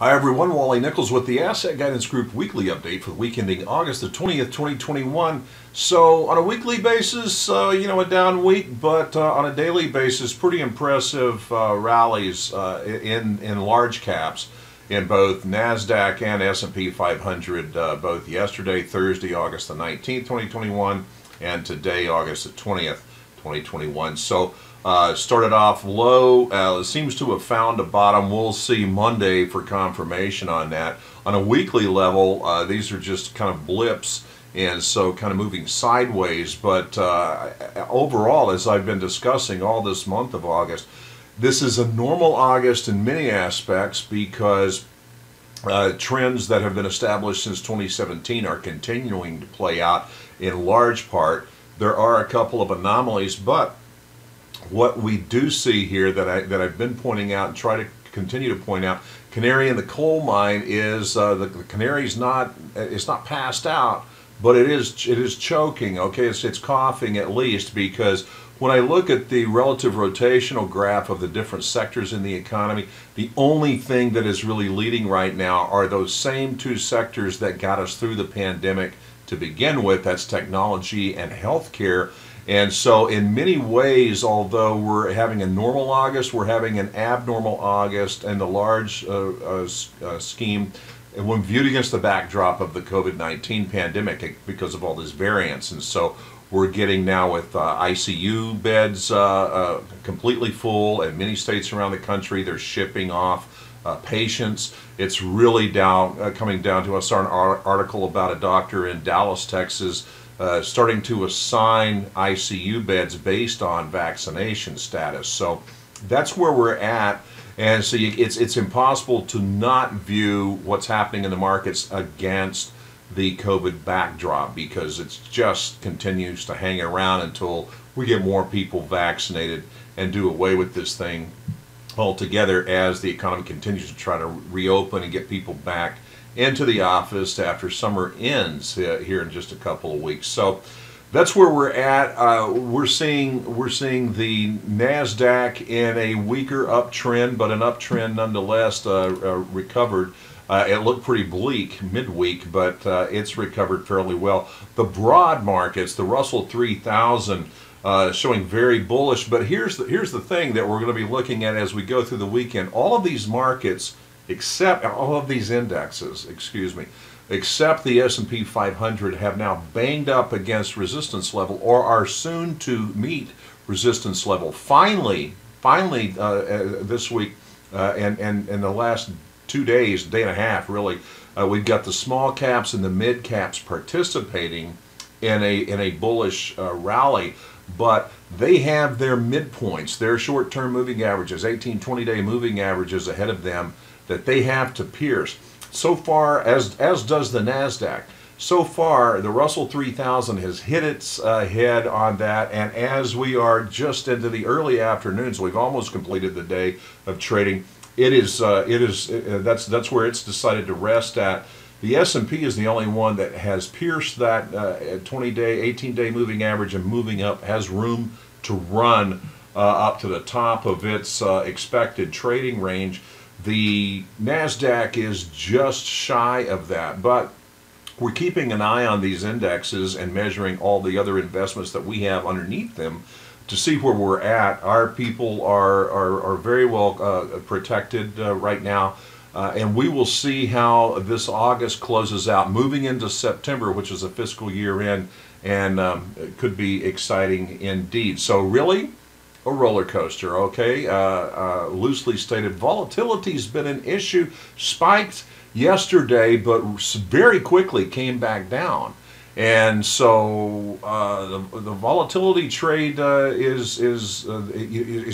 Hi everyone, Wally Nichols with the Asset Guidance Group Weekly Update for the week ending August the 20th, 2021. So on a weekly basis, a down week, but on a daily basis, pretty impressive rallies in large caps in both NASDAQ and S&P 500, both yesterday, Thursday, August the 19th, 2021, and today, August the 20th, 2021. So started off low, seems to have found a bottom. We'll see Monday for confirmation on that. On a weekly level, these are just kind of blips, and so kind of moving sideways. But overall, as I've been discussing all this month of August, this is a normal August in many aspects because trends that have been established since 2017 are continuing to play out in large part. There are a couple of anomalies, but what we do see here that I've been pointing out and try to continue to point out, canary in the coal mine is the canary's not, it's not passed out, but it is choking. Okay, it's coughing at least, because when I look at the relative rotational graph of the different sectors in the economy, the only thing that is really leading right now are those same two sectors that got us through the pandemic to begin with. That's technology and healthcare. And so in many ways, although we're having a normal August, we're having an abnormal August in the large scheme when viewed against the backdrop of the COVID-19 pandemic because of all this variance. And so we're getting now with ICU beds completely full in many states around the country. They're shipping off patients. It's really down, coming down to us. I saw an article about a doctor in Dallas, Texas, starting to assign ICU beds based on vaccination status. So that's where we're at, and so it's impossible to not view what's happening in the markets against the COVID backdrop, because it just continues to hang around until we get more people vaccinated and do away with this thing altogether as the economy continues to try to reopen and get people back into the office after summer ends here in just a couple of weeks. So that's where we're at. We're seeing the NASDAQ in a weaker uptrend, but an uptrend nonetheless. Recovered. It looked pretty bleak midweek, but it's recovered fairly well. The broad markets, the Russell 3000, showing very bullish. But here's the thing that we're going to be looking at as we go through the weekend. All of these markets, except all of these indexes, excuse me, except the S&P 500, have now banged up against resistance level or are soon to meet resistance level. Finally, this week and in the last 2 days, day and a half really, we've got the small caps and the mid caps participating in a bullish rally, but they have their midpoints, their short-term moving averages, 18, 20-day moving averages ahead of them that they have to pierce. So far, as does the NASDAQ, so far the Russell 3000 has hit its head on that, and as we are just into the early afternoon, so we've almost completed the day of trading, that's where it's decided to rest at. The S&P is the only one that has pierced that 20-day, 18-day moving average and moving up, has room to run up to the top of its expected trading range. The NASDAQ is just shy of that, but we're keeping an eye on these indexes and measuring all the other investments that we have underneath them to see where we're at. Our people are very well protected right now. And we will see how this August closes out, moving into September, which is a fiscal year end, and it could be exciting indeed. So really, a roller coaster, okay? Loosely stated, volatility's been an issue. Spiked yesterday, but very quickly came back down. And so the volatility trade is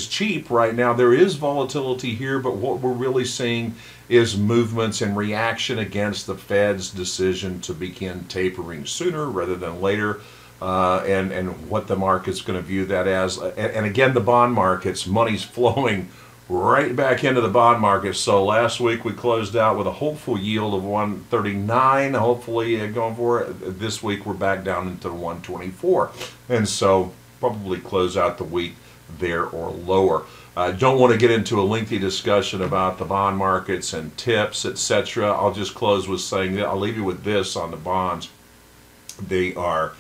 cheap right now. There is volatility here, but what we're really seeing is movements in reaction against the Fed's decision to begin tapering sooner rather than later, and what the market's going to view that as. And again, the bond markets, money's flowing right back into the bond market. So last week we closed out with a hopeful yield of 139, hopefully going for it. This week we're back down into 124, and so probably close out the week there or lower. I don't want to get into a lengthy discussion about the bond markets and TIPS, etc. I'll just close with saying that I'll leave you with this on the bonds. They are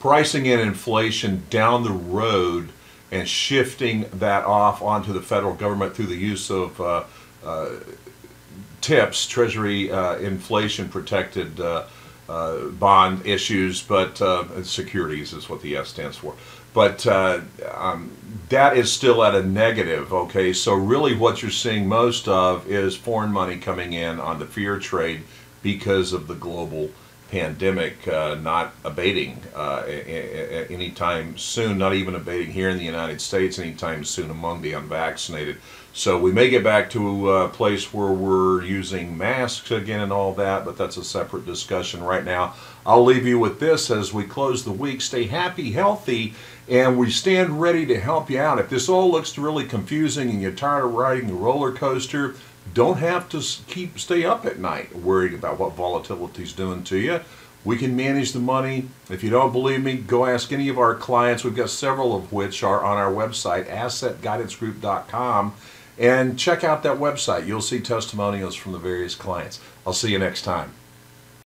pricing in inflation down the road and shifting that off onto the federal government through the use of TIPS, Treasury inflation protected bond issues, but securities is what the S stands for. But that is still at a negative, okay? So really what you're seeing most of is foreign money coming in on the fear trade because of the global pandemic not abating anytime soon, not even abating here in the United States anytime soon among the unvaccinated. So we may get back to a place where we're using masks again and all that, but that's a separate discussion right now. I'll leave you with this as we close the week. Stay happy, healthy, and we stand ready to help you out. If this all looks really confusing and you're tired of riding the roller coaster, don't have to stay up at night worrying about what volatility is doing to you. We can manage the money. If you don't believe me, go ask any of our clients. We've got several of which are on our website, assetguidancegroup.com. And check out that website. You'll see testimonials from the various clients. I'll see you next time.